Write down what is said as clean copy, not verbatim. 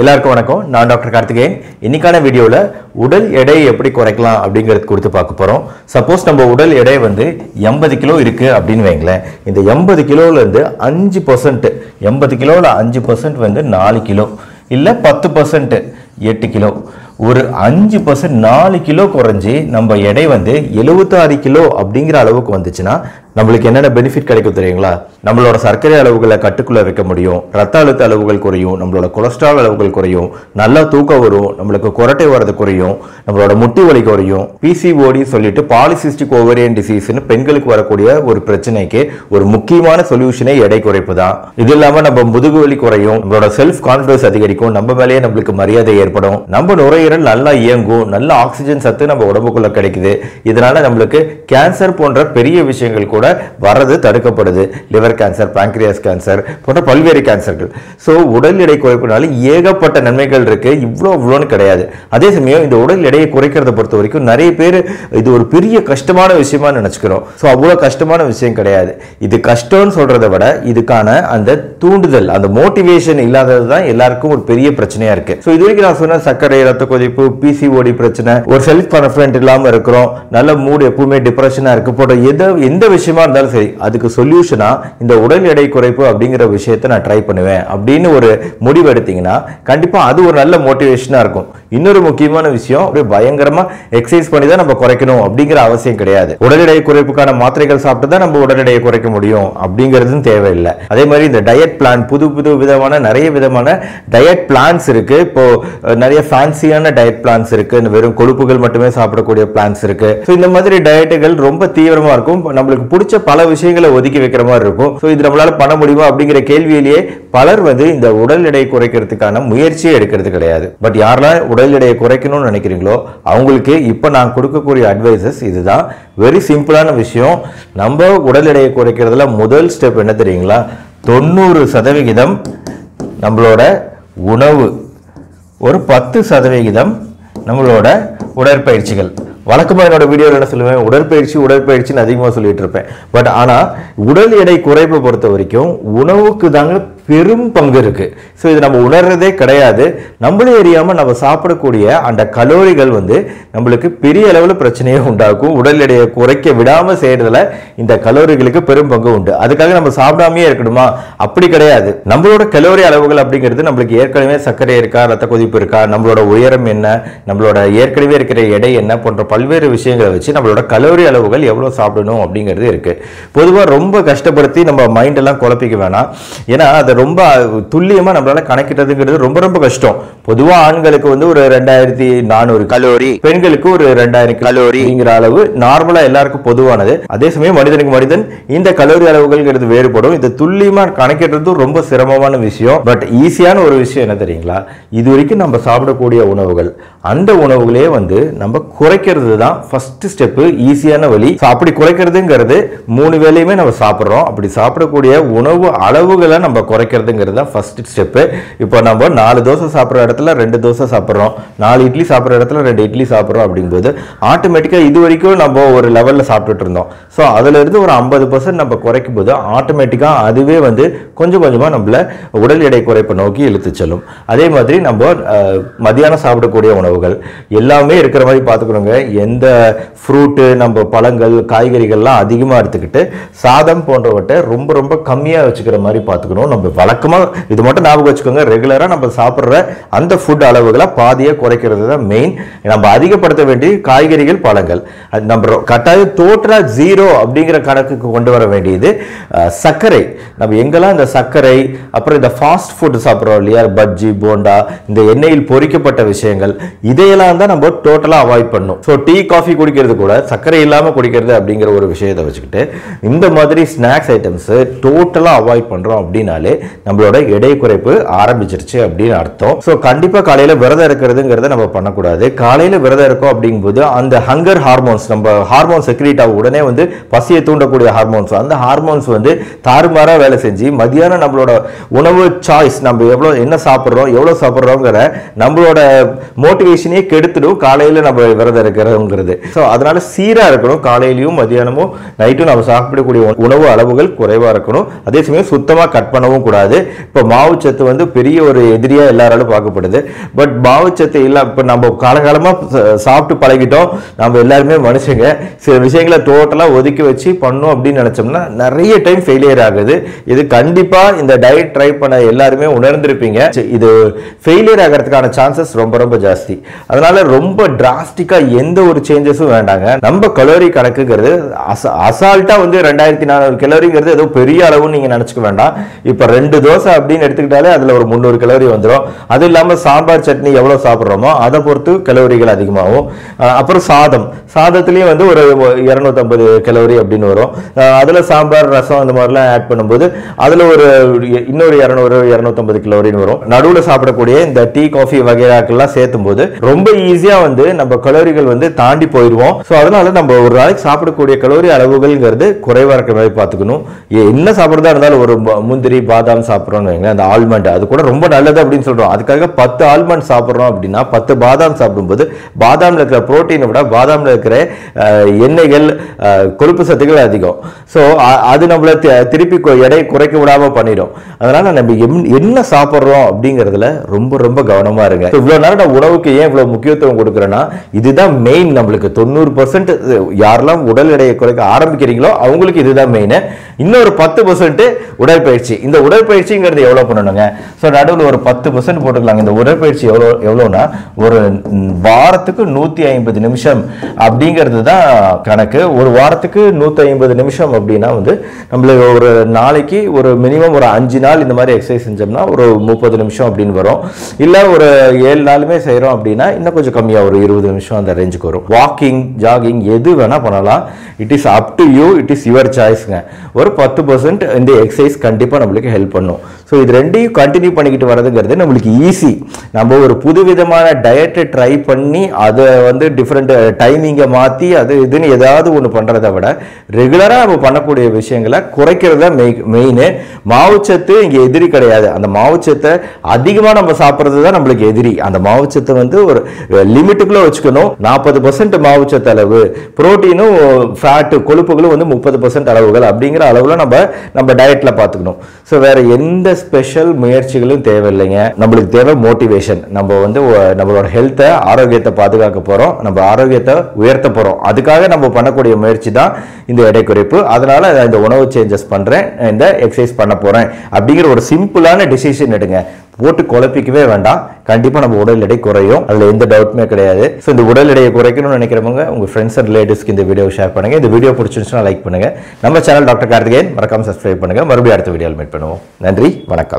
எல்லாருக்கும் வணக்கம். நான் டாக்டர் கார்த்திகேயன். இன்னைக்கான வீடியோவில் உடல் எடையை எப்படி குறைக்கலாம் அப்படிங்கிறது குறித்து பார்க்க போகிறோம். சப்போஸ் நம்ம உடல் எடை வந்து 80 கிலோ இருக்குது அப்படின்னு வைங்களேன். இந்த 80 கிலோவிலேருந்து 5%, 80 கிலோவில் 5% வந்து 4 கிலோ, இல்லை 10% 8 கிலோ, ஒரு 5% 4 கிலோ குறைஞ்சி நம்ம எடை வந்து 76 கிலோ அப்படிங்கிற அளவுக்கு வந்துச்சுன்னா நம்மளுக்கு என்னென்ன பெனிஃபிட் கிடைக்கும் தெரியுங்களா? நம்மளோட சர்க்கரை அளவுகளை கட்டுக்குள்ளே வைக்க முடியும், ரத்த அழுத்த அளவுகள் குறையும், நம்மளோட கொலஸ்ட்ரால் அளவுகள் குறையும், நல்லா தூக்கம் வரும், நம்மளுக்கு குரட்டை வரது குறையும், நம்மளோட முட்டி வலி குறையும். பிசிஓடி சொல்லிட்டு பாலிசிஸ்டிக் ஓவரியன் டிசீஸ்னு பெண்களுக்கு வரக்கூடிய ஒரு பிரச்சனைக்கு ஒரு முக்கியமான சொல்யூஷனே எடை குறைப்பு தான். இது இல்லாமல் நம்ம முதுகு வலி குறையும், நம்மளோட செல்ஃப் கான்ஃபிடன்ஸ் அதிகரிக்கும், நம்ம மேலேயே நம்மளுக்கு மரியாதை ஏற்படும், நம்ம நுரையீரல் நல்லா இயங்கும், நல்ல ஆக்சிஜன் சத்து நம்ம உடம்புக்குள்ள கிடைக்குது. இதனால நம்மளுக்கு கேன்சர் போன்ற பெரிய விஷயங்கள் கூட வரது தடுக்கப்படுது. லிவர் கேன்சர், பான்கிரியாஸ் கேன்சர் போன்ற பல்வேறு கேன்சர்கள். ஸோ உடல் எடை குறைப்புனால ஏகப்பட்ட நன்மைகள் இருக்கு, இவ்வளோன்னு கிடையாது. அதே சமயம் இந்த உடல் எடையை குறைக்கிறத பொறுத்த வரைக்கும் நிறைய பேர் இது ஒரு பெரிய கஷ்டமான விஷயமா நினைச்சுக்கிறோம். ஸோ அவ்வளோ கஷ்டமான விஷயம் கிடையாது. இது கஷ்டம்னு சொல்றதை விட இதுக்கான அந்த தூண்டுதல், அந்த மோட்டிவேஷன் இல்லாதது தான் எல்லாருக்கும் ஒரு பெரிய பிரச்சனையா இருக்கு. ஸோ இது வரைக்கும் நான் சொன்ன சர்க்கரை, ரத்த கொதிப்பு, பிசிஓடி பிரச்சனை, ஒரு செல்ஃப் கான்ஃபிடென்ட் இல்லாமல் இருக்கிறோம், நல்ல மூடு எப்பவுமே டிப்ரெஷனா இருக்கு போன்ற எந்த விஷயம் இருந்தாலும் சரி, அதுக்கு சொல்யூஷனா இந்த உடல் எடை குறைப்பு அப்படிங்கிற விஷயத்தை நான் ட்ரை பண்ணுவேன் அப்படின்னு ஒரு முடிவு எடுத்தீங்கன்னா கண்டிப்பா அது ஒரு நல்ல மோட்டிவேஷனா இருக்கும். இன்னொரு முக்கியமான விஷயம், ஒரு பயங்கரமா எக்ஸசைஸ் பண்ணி தான் நம்ம குறைக்கணும் அப்படிங்கிற அவசியம் கிடையாது. உடல் எடை குறைப்புக்கான மாத்திரைகள் சாப்பிட்டு தான் நம்ம உடல் எடையை குறைக்க முடியும் அப்படிங்கிறதும் தேவையில்லை. அதே மாதிரி இந்த டயட் பிளான், புது புது விதமான நிறைய விதமான டயட் பிளான்ஸ் இருக்கு. இப்போ நிறைய ஃபேன்சியான டயட் பிளான்ஸ் இருக்கு, வெறும் கொழுப்புகள் மட்டுமே சாப்பிடக்கூடிய பிளான்ஸ் இருக்கு. இந்த மாதிரி டயட்டுகள் ரொம்ப தீவிரமா இருக்கும், நம்மளுக்கு பிடிச்ச பல விஷயங்களை ஒதுக்கி வைக்கிற மாதிரி இருக்கும். ஸோ இது நம்மளால பண்ண முடியுமா அப்படிங்கிற கேள்வியிலேயே பலர் வந்து இந்த உடல் எடையை குறைக்கிறதுக்கான முயற்சியை எடுக்கிறது கிடையாது. பட் யாரெல்லாம் உடல் எடையை குறைக்கணும்னு நினைக்கிறீங்களோ அவங்களுக்கு இப்போ நான் கொடுக்கக்கூடிய அட்வைசஸ் இதுதான். வெரி சிம்பிளான விஷயம். நம்ம உடல் எடையை குறைக்கிறதுல முதல் ஸ்டெப் என்ன தெரியுங்களா? 90% நம்மளோட உணவு, ஒரு 10% நம்மளோட உடற்பயிற்சிகள். வழக்கமாக என்னோட வீடியோவில் என்ன சொல்லுவேன், உடற்பயிற்சின்னு அதிகமாக சொல்லிட்டு இருப்பேன். பட் ஆனால் உடல் எடை குறைப்பை பொறுத்த வரைக்கும் உணவுக்கு தாங்க பெரும் பங்கு இருக்கு. ஸோ இது நம்ம உணர்றதே கிடையாது. நம்மளே அறியாமல் நம்ம சாப்பிடக்கூடிய அந்த கலோரிகள் வந்து நம்மளுக்கு பெரிய அளவில் பிரச்சனையை உண்டாக்கும். உடல் எடையை குறைக்க விடாமல் செய்யறதுல இந்த கலோரிகளுக்கு பெரும் பங்கு உண்டு. அதுக்காக நம்ம சாப்பிடாமே இருக்கணுமா? அப்படி கிடையாது. நம்மளோட கலோரி அளவுகள் அப்படிங்கிறது நம்மளுக்கு ஏற்கனவே சர்க்கரை இருக்கா, ரத்த கொதிப்பு இருக்கா, நம்மளோட உயரம் என்ன, நம்மளோட ஏற்கனவே இருக்கிற எடை என்ன போன்ற பல்வேறு விஷயங்களை வச்சு நம்மளோட கலோரி அளவுகள் எவ்வளோ சாப்பிடணும் அப்படிங்கிறது இருக்கு. பொதுவாக ரொம்ப கஷ்டப்படுத்தி நம்ம மைண்டெல்லாம் குழப்பிக்க வேணாம். ஏன்னா அதை ரொம்ப துல்லியமா நம்மளால கணக்கிட்டதுங்கிறது ரொம்ப ரொம்ப கஷ்டம். பொதுவா ஆண்களுக்கு வந்து ஒரு 2400 கலோரி, பெண்களுக்கு ஒரு 2000 கலோரிங்கிற அளவு நார்மலா எல்லாருக்கும் பொதுவானது. அதே சமயம் மனிதனுக்கு மனிதன் இந்த கலோரி அளவுகள்ங்கிறது வேறுபடும். இது துல்லியமா கணக்கிடுறது ரொம்ப சிரமமான விஷயம். பட் ஈஸியான ஒரு விஷயம் என்ன தெரியுங்களா? இது வரைக்கும் நம்ம சாப்பிடக்கூடிய உணவுகள், அந்த உணவுகளே வந்து நம்ம குறைக்கிறது தான் ஃபர்ஸ்ட் ஸ்டெப், ஈஸியான வழி. அப்படி குறைக்கிறதுங்கிறது 3 வேளையுமே நம்ம சாப்பிட்றோம். அப்படி சாப்பிடக்கூடிய உணவு அளவுகளை நம்ம குறைக்க ஃபர்ஸ்ட் ஸ்டெப். இப்போ நம்ம 4 தோசை சாப்பிட்ற இடத்துல 2 தோசை சாப்பிட்றோம், 4 இட்லி சாப்பிட்ற இடத்துல 2 இட்லி சாப்பிட்றோம் அப்படிங்கும்போது ஆட்டோமேட்டிக்காக இது வரைக்கும் நம்ம ஒரு லெவலில் சாப்பிட்டுட்டு இருந்தோம். ஸோ அதிலிருந்து ஒரு 50% நம்ம குறைக்கும் போது ஆட்டோமேட்டிக்காக அதுவே வந்து கொஞ்சம் கொஞ்சமாக நம்மளை உடல் எடை குறைப்பை நோக்கி இழுத்து செல்லும். அதே மாதிரி நம்ம மதியானம் சாப்பிடக்கூடிய உணவுகள் எல்லாமே இருக்கிற மாதிரி பார்த்துக்கணுங்க. எந்த ஃப்ரூட்டு, நம்ம பழங்கள், காய்கறிகள்லாம் அதிகமாக எடுத்துக்கிட்டு சாதம் போன்றவற்றை ரொம்ப ரொம்ப கம்மியாக வச்சுக்கிற மாதிரி பார்த்துக்கணும். நம்ம வழக்கமாக இது மட்டும் ஞாபகம் வச்சுக்கோங்க, ரெகுலராக நம்ம சாப்பிட்ற அந்த ஃபுட் அளவுகளை பாதியாக குறைக்கிறது தான் மெயின். நம்ம அதிகப்படுத்த வேண்டிய காய்கறிகள், பழங்கள், நம்ம கட்டாயம் டோட்டலாக 0 அப்படிங்கிற கணக்குக்கு கொண்டு வர வேண்டியது சர்க்கரை. நம்ம எங்கெல்லாம் இந்த சர்க்கரை, அப்புறம் இந்த ஃபாஸ்ட் ஃபுட் சாப்பிட்றோம் இல்லையா, பஜ்ஜி, போண்டா, இந்த எண்ணெயில் பொரிக்கப்பட்ட விஷயங்கள், இதையெல்லாம் தான் நம்ம டோட்டலாக அவாய்ட் பண்ணணும். ஸோ டீ, காஃபி குடிக்கிறது கூட சர்க்கரை இல்லாமல் குடிக்கிறது அப்படிங்கிற ஒரு விஷயத்தை வச்சுக்கிட்டு இந்த மாதிரி ஸ்நாக்ஸ் ஐட்டம்ஸ் டோட்டலாக அவாய்ட் பண்ணுறோம் அப்படின்னாலே நம்மளோட எடை குறைப்பு ஆரம்பிச்சிருச்சு அப்படின்னு அர்த்தம். ஸோ கண்டிப்பாக காலையில் விரதம் இருக்கிறதுங்கிறத நம்ம பண்ணக்கூடாது. காலையில் விரதம் இருக்கும் அப்படிங்கும்போது அந்த ஹங்கர் ஹார்மோன்ஸ், நம்ம ஹார்மோன்ஸ் செக்ரீட் ஆகும், உடனே வந்து பசியை தூண்டக்கூடிய ஹார்மோன்ஸ், அந்த ஹார்மோன்ஸ் வந்து தாறுமாறாக வேலை செஞ்சு மதியானம் நம்மளோட உணவு சாய்ஸ், நம்ம எவ்வளோ சாப்பிட்றோங்கிற நம்மளோட மோட்டிவேஷனே கெடுத்துடும் காலையில் நம்ம விரதம் இருக்கிறோங்கிறது. ஸோ அதனால சீராக இருக்கணும். காலையிலையும் மதியானமும் நைட்டும் நம்ம சாப்பிடக்கூடிய உணவு அளவுகள் குறைவாக இருக்கணும். அதே சமயம் சுத்தமாக கட் பண்ணவும் கூடாது. வராது. இப்போ மாவுச்சத்து வந்து பெரிய ஒரு எதிரியாக எல்லாராலும் பார்க்கப்படுது. பட் மாவுச்சத்து இல்லை, இப்போ நம்ம காலகாலமாக சாப்பிட்டு பழகிட்டோம். நம்ம எல்லாருமே மனுஷங்க, சில விஷயங்களை டோட்டலாக ஒதுக்கி வச்சு பண்ணோம் அப்படின்னு நினச்சோம்னா நிறைய டைம் ஃபெயிலியர் ஆகுது. இது கண்டிப்பாக இந்த டயட் ட்ரை பண்ண எல்லாருமே உணர்ந்திருப்பீங்க. இது ஃபெயிலியர் ஆகிறதுக்கான சான்சஸ் ரொம்ப ரொம்ப ஜாஸ்தி. அதனால ரொம்ப டிராஸ்டிக்காக எந்த ஒரு சேஞ்சஸும் வேண்டாங்க. நம்ம கலோரி கணக்குங்கிறது அசால்ட்டாக வந்து 2400 கலோரிங்கிறது ஏதோ பெரிய அளவுன்னு நீங்கள் நினச்சிக்க வேண்டாம். இப்போ 2 தோசை அப்படின்னு எடுத்துக்கிட்டாலே அதில் ஒரு 300 கலோரி வந்துடும். அது இல்லாமல் சாம்பார் சட்னி எவ்வளோ சாப்பிட்றோமோ அதை பொறுத்து கலோரிகள் அதிகமாகும். அப்புறம் சாதத்துலேயும் வந்து ஒரு 250 கலோரி அப்படின்னு வரும். அதில் சாம்பார் ரசம் அந்த மாதிரிலாம் ஆட் பண்ணும்போது அதில் ஒரு இன்னொரு 250 கலோரின்னு வரும். நடுவில் சாப்பிடக்கூடிய இந்த டீ காஃபி வகையாக்கெல்லாம் சேர்த்தும் போது ரொம்ப ஈஸியாக வந்து நம்ம கலோரிகள் வந்து தாண்டி போயிடுவோம். ஸோ அதனால நம்ம ஒரு நாளைக்கு சாப்பிடக்கூடிய கலோரி அளவுகள்ங்கிறது குறைவாக இருக்கிற மாதிரி பார்த்துக்கணும். என்ன சாப்பிட்றதா இருந்தாலும் ஒரு முந்திரி பாதாம் சாப்பிட்றோன்னு வைங்களேன், அந்த ஆல்மண்ட் அது கூட ரொம்ப நல்லது அப்படின்னு சொல்கிறோம். அதுக்காக 10 ஆல்மண்ட் சாப்பிட்றோம் அப்படின்னா 10 பாதாம் சாப்பிடும்போது பாதாமில் இருக்கிற புரோட்டீனை விட பாதாமில் இருக்கிற எண்ணெய்கள் கொழுப்பு சத்துக்கள் அதிகம். ஸோ அது நம்மளை திருப்பி எடை குறைக்க விடாமல் பண்ணிடும். அதனால நம்ம என்ன சாப்பிட்றோம் அப்படிங்கிறதுல ரொம்ப ரொம்ப கவனமாக இருங்க. இவ்வளோ நேரம் நான் உணவுக்கு ஏன் இவ்வளோ முக்கியத்துவம் கொடுக்குறேன்னா இதுதான் மெயின். நம்மளுக்கு 90% யாரெல்லாம் உடல் எடையை குறைக்க ஆரம்பிக்கிறீங்களோ அவங்களுக்கு இதுதான் மெயின். இன்னொரு 10% உடற்பயிற்சி. இந்த உடற்பயிற்சிங்கிறது எவ்வளோ பண்ணணுங்க? ஸோ நடுவில் ஒரு 10% போட்டுக்கலாங்க. இந்த உடற்பயிற்சி எவ்வளோனா ஒரு வாரத்துக்கு 150 நிமிஷம் அப்படிங்கிறது தான் கணக்கு. ஒரு வாரத்துக்கு 150 நிமிஷம் அப்படின்னா வந்து நம்மளுக்கு ஒரு நாளைக்கு ஒரு மினிமம் ஒரு 5 நாள் இந்த மாதிரி எக்ஸசைஸ் செஞ்சோம்னா ஒரு 30 நிமிஷம் அப்படின்னு வரும். இல்லை ஒரு 7 நாளுமே செய்கிறோம் அப்படின்னா இன்னும் கொஞ்சம் கம்மியாக ஒரு 20 நிமிஷம் அந்த ரேஞ்சுக்கு வரும். வாக்கிங் ஜாகிங் எது வேணால் பண்ணலாம். It is up to you, it is your சாய்ஸுங்க. ஒரு 10% இந்த எக்ஸசைஸ் கண்டிப்பாக நம்மளுக்கு ஹெல்ப் பண்ணும். ஸோ இது ரெண்டையும் கண்டினியூ பண்ணிக்கிட்டு வரதுங்கிறது நம்மளுக்கு ஈஸி. நம்ம ஒரு புதுவிதமான டயட்டை ட்ரை பண்ணி அதை வந்து டிஃப்ரெண்ட் டைமிங்கை மாற்றி அது இதுன்னு ஏதாவது ஒன்று பண்ணுறதை விட ரெகுலராக நம்ம பண்ணக்கூடிய விஷயங்களை குறைக்கிறது தான் மெயின். மாவுச்சத்து இங்கே எதிரி கிடையாது. அந்த மாவுச்சத்தை அதிகமாக நம்ம சாப்பிட்றது தான் நம்மளுக்கு எதிரி. அந்த மாவுச்சத்தை வந்து ஒரு லிமிட்டுக்குள்ளே வச்சுக்கணும். 40% மாவுச்சத்து அளவு, புரோட்டீனும் ஃபேட்டு கொழுப்புகளும் வந்து 30% அளவுகள் அப்படிங்கிற அளவில் நம்ம டயட்டில் பார்த்துக்கணும். ஸோ வேறு எந்த ஸ்பெஷல் முயற்சிகளும் தேவையில்லைங்க. நம்மளுக்கு தேவை மோட்டிவேஷன். நம்ம வந்து நம்மளோட ஹெல்த்தை ஆரோக்கியத்தை பாதுகாக்க போகிறோம், நம்ம ஆரோக்கியத்தை உயர்த்த போகிறோம். அதுக்காக நம்ம பண்ணக்கூடிய முயற்சி தான் இந்த எடை குறைப்பு. அதனால் இந்த உணவு சேஞ்சஸ் பண்ணுறேன், இந்த எக்ஸசைஸ் பண்ண போகிறேன் அப்படிங்கிற ஒரு சிம்பிளான டிசிஷன் எடுங்க. போட்டு குழப்பிக்கவே வேண்டாம். கண்டிப்பாக நம்ம உடல் எடை குறையும், அதில் எந்த டவுட்டுமே கிடையாது. ஸோ இந்த உடல் எடையை குறைக்கணும்னு நினைக்கிறவங்க உங்கள் ஃப்ரெண்ட்ஸ் அண்ட் ரிலேட்டிவ்ஸ்க்கு இந்த வீடியோ ஷேர் பண்ணுங்கள். இந்த வீடியோ பிடிச்சிருந்துச்சுன்னா லைக் பண்ணுங்கள். நம்ம சேனல் டாக்டர் கார்த்திகேயன், மறக்காமல் சப்ஸ்கிரைப் பண்ணுங்கள். மறுபடியும் அடுத்த வீடியோவில் மீட் பண்ணுவோம். நன்றி, வணக்கம்.